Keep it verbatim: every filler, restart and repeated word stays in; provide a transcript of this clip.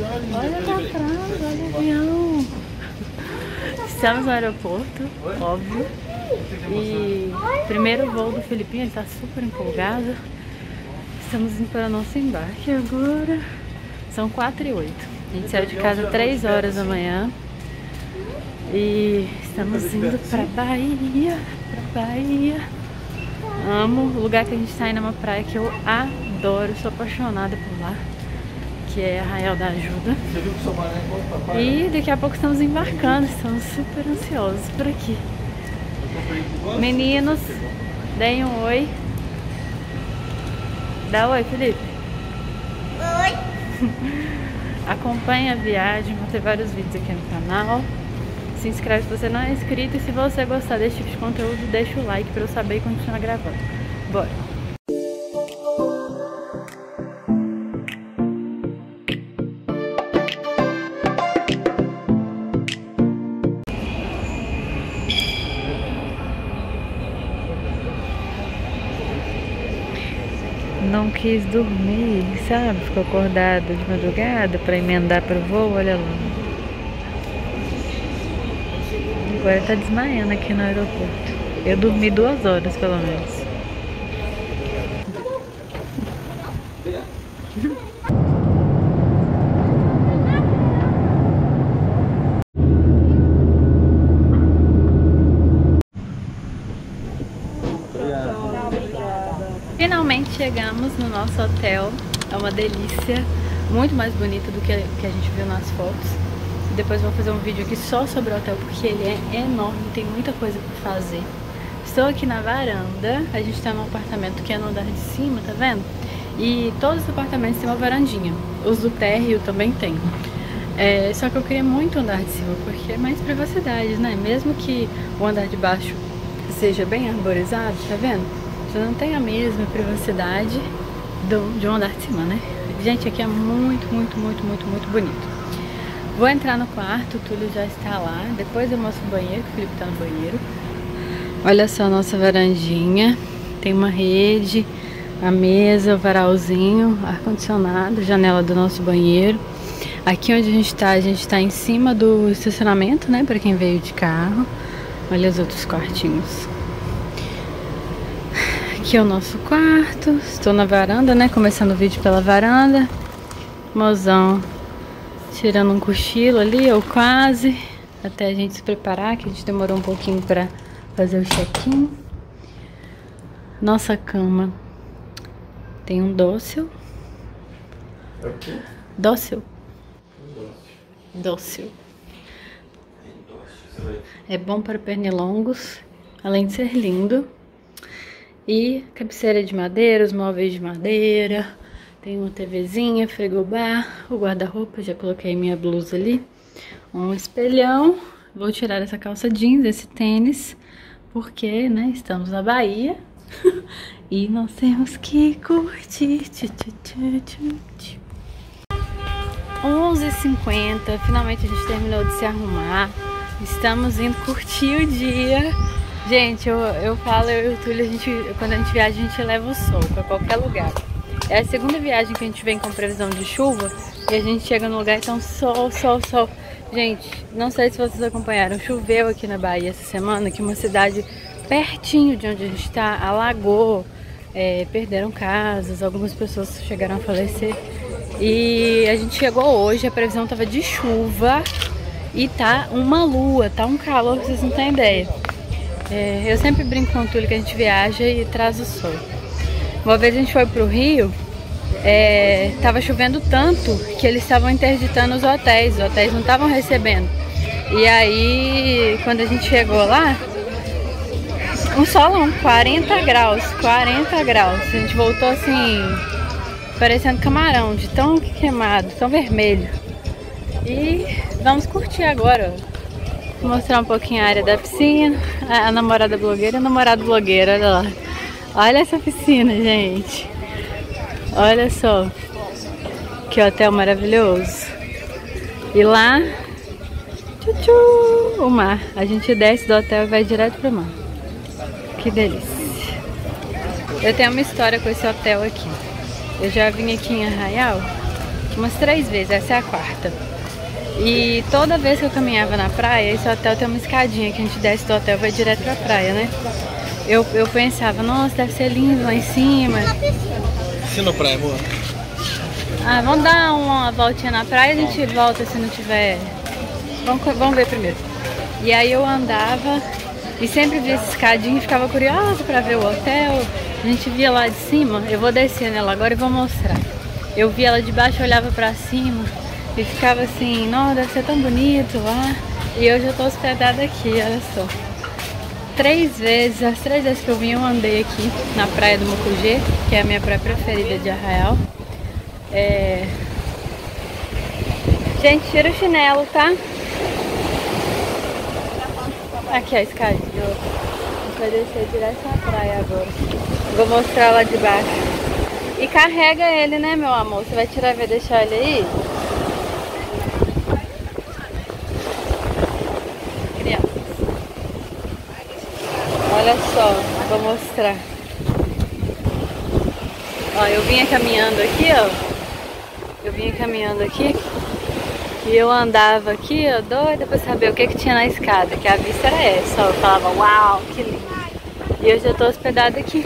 Olha lá atrás, olha o avião. Estamos no aeroporto, óbvio. E primeiro voo do Felipinho, ele tá super empolgado. Estamos indo para o nosso embarque agora. São quatro e oito. A gente saiu de casa três horas da manhã. E estamos indo pra Bahia. Pra Bahia. Amo o lugar que a gente tá indo, é uma praia que eu adoro. Sou apaixonada por lá. Que é Arraial da Ajuda. E daqui a pouco estamos embarcando. Estamos super ansiosos por aqui. Meninos, deem um oi. Dá oi, Felipe. Oi. Acompanhe a viagem. Vou ter vários vídeos aqui no canal. Se inscreve se você não é inscrito. E se você gostar desse tipo de conteúdo, deixa o like pra eu saber e continuar gravando. Bora! Não quis dormir, sabe? Ficou acordado de madrugada pra emendar pro voo, olha lá. Agora tá desmaiando aqui no aeroporto. Eu dormi duas horas, pelo menos. Finalmente chegamos no nosso hotel. É uma delícia. Muito mais bonito do que a gente viu nas fotos. Depois vou fazer um vídeo aqui só sobre o hotel, porque ele é enorme, tem muita coisa pra fazer. Estou aqui na varanda, a gente tá num apartamento que é no andar de cima, tá vendo? E todos os apartamentos têm uma varandinha, os do térreo também tem. É, só que eu queria muito andar de cima, porque é mais privacidade, né? Mesmo que o andar de baixo seja bem arborizado, tá vendo? Você não tem a mesma privacidade do, de um andar de cima, né? Gente, aqui é muito, muito, muito, muito, muito bonito. Vou entrar no quarto, o Túlio já está lá. Depois eu mostro o banheiro, que o Felipe está no banheiro. Olha só a nossa varandinha. Tem uma rede, a mesa, o varalzinho, ar-condicionado, janela do nosso banheiro. Aqui onde a gente está, a gente está em cima do estacionamento, né? Para quem veio de carro. Olha os outros quartinhos. Aqui é o nosso quarto. Estou na varanda, né? Começando o vídeo pela varanda. Mozão. Tirando um cochilo ali, ou quase, até a gente se preparar, que a gente demorou um pouquinho pra fazer o check-in. Nossa cama tem um dócil. É o quê? Dócil. Um dócil. Dócil. É bom para pernilongos, além de ser lindo. E cabeceira de madeira, os móveis de madeira. Tem uma TVzinha, frigobar, o guarda-roupa, já coloquei minha blusa ali. Um espelhão, vou tirar essa calça jeans, esse tênis, porque, né, estamos na Bahia e nós temos que curtir. onze e cinquenta, finalmente a gente terminou de se arrumar, estamos indo curtir o dia. Gente, eu, eu falo, eu e o Túlio, a gente, quando a gente viaja, a gente leva o sol pra qualquer lugar. É a segunda viagem que a gente vem com previsão de chuva e a gente chega no lugar e então sol, sol, sol. Gente, não sei se vocês acompanharam, choveu aqui na Bahia essa semana, que uma cidade pertinho de onde a gente está alagou, é, perderam casas, algumas pessoas chegaram a falecer. E a gente chegou hoje, a previsão tava de chuva e tá uma lua, tá um calor que vocês não têm ideia. É, eu sempre brinco com o Túlio que a gente viaja e traz o sol. Uma vez a gente foi pro Rio, é, tava chovendo tanto que eles estavam interditando os hotéis, os hotéis não estavam recebendo. E aí, quando a gente chegou lá, um solão, quarenta graus, quarenta graus. A gente voltou assim, parecendo camarão, de tão queimado, tão vermelho. E vamos curtir agora, ó. Vou mostrar um pouquinho a área da piscina, a, a namorada blogueira e o namorado blogueiro, olha lá. Olha essa piscina, gente. Olha só. Que hotel maravilhoso. E lá... Tchutchu, o mar. A gente desce do hotel e vai direto pro mar. Que delícia. Eu tenho uma história com esse hotel aqui. Eu já vim aqui em Arraial. umas três vezes, essa é a quarta. E toda vez que eu caminhava na praia, esse hotel tem uma escadinha que a gente desce do hotel e vai direto pra praia, né? Eu, eu pensava, nossa, deve ser lindo lá em cima. Piscina ou praia, amor? Ah, vamos dar uma voltinha na praia e a gente volta se não tiver... Vamos, vamos ver primeiro. E aí eu andava e sempre via essa escadinha e ficava curiosa pra ver o hotel. A gente via lá de cima, eu vou descer nela agora e vou mostrar. Eu via ela de baixo, olhava pra cima e ficava assim, nossa, deve ser tão bonito lá. E hoje eu tô hospedada aqui, olha só. Três vezes, as três vezes que eu vim eu andei aqui na praia do Mucugê, que é a minha praia preferida de Arraial. É... Gente, tira o chinelo, tá? Aqui a escadinha, a gente vai descer direto na praia agora. Vou mostrar lá de baixo. E carrega ele, né, meu amor? Você vai tirar e vai deixar ele aí? Crianças. Olha só, vou mostrar. Ó, eu vinha caminhando aqui, ó. Eu vinha caminhando aqui. E eu andava aqui, ó, doida pra saber o que que tinha na escada. Que a vista era essa, ó. Eu falava, uau, que lindo. E eu já tô hospedada aqui.